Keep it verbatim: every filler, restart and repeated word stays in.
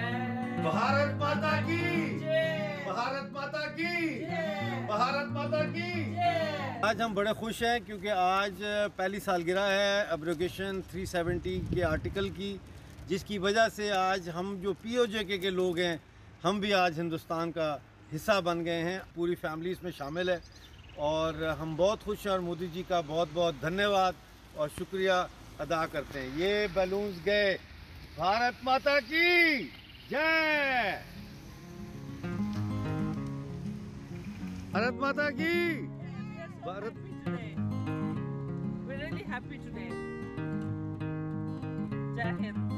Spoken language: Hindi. भारत माता की जय, भारत माता की जय, भारत माता की जय। आज हम बड़े खुश हैं क्योंकि आज पहली सालगिरह है एब्रोगेशन तीन सौ सत्तर के आर्टिकल की, जिसकी वजह से आज हम जो पीओजेके के लोग हैं हम भी आज हिंदुस्तान का हिस्सा बन गए हैं। पूरी फैमिली इसमें शामिल है और हम बहुत खुश हैं और मोदी जी का बहुत बहुत धन्यवाद और शुक्रिया अदा करते हैं। ये बैलून्स गए, भारत माता की जय, भारत माता की। भारत जय हिंद।